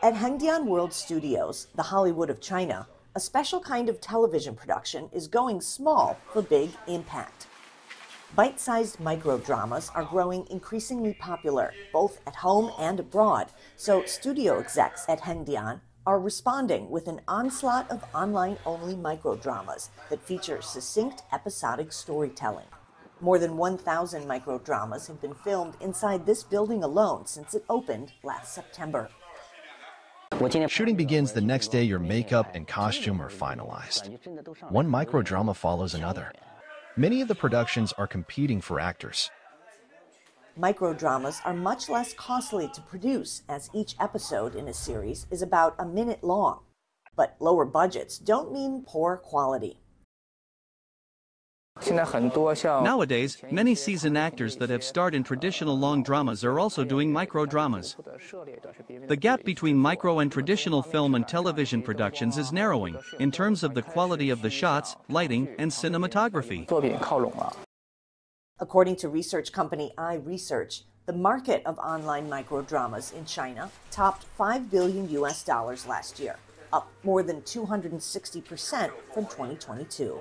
At Hengdian World Studios, the Hollywood of China, a special kind of television production is going small for big impact. Bite-sized micro-dramas are growing increasingly popular, both at home and abroad, so studio execs at Hengdian are responding with an onslaught of online-only micro-dramas that feature succinct episodic storytelling. More than 1,000 micro-dramas have been filmed inside this building alone since it opened last September. Shooting begins the next day. Your makeup and costume are finalized. One microdrama follows another. Many of the productions are competing for actors. Microdramas are much less costly to produce, as each episode in a series is about a minute long. But lower budgets don't mean poor quality. Nowadays, many seasoned actors that have starred in traditional long dramas are also doing micro-dramas. The gap between micro and traditional film and television productions is narrowing, in terms of the quality of the shots, lighting, and cinematography. According to research company iResearch, the market of online micro-dramas in China topped $5 billion last year, up more than 260% from 2022.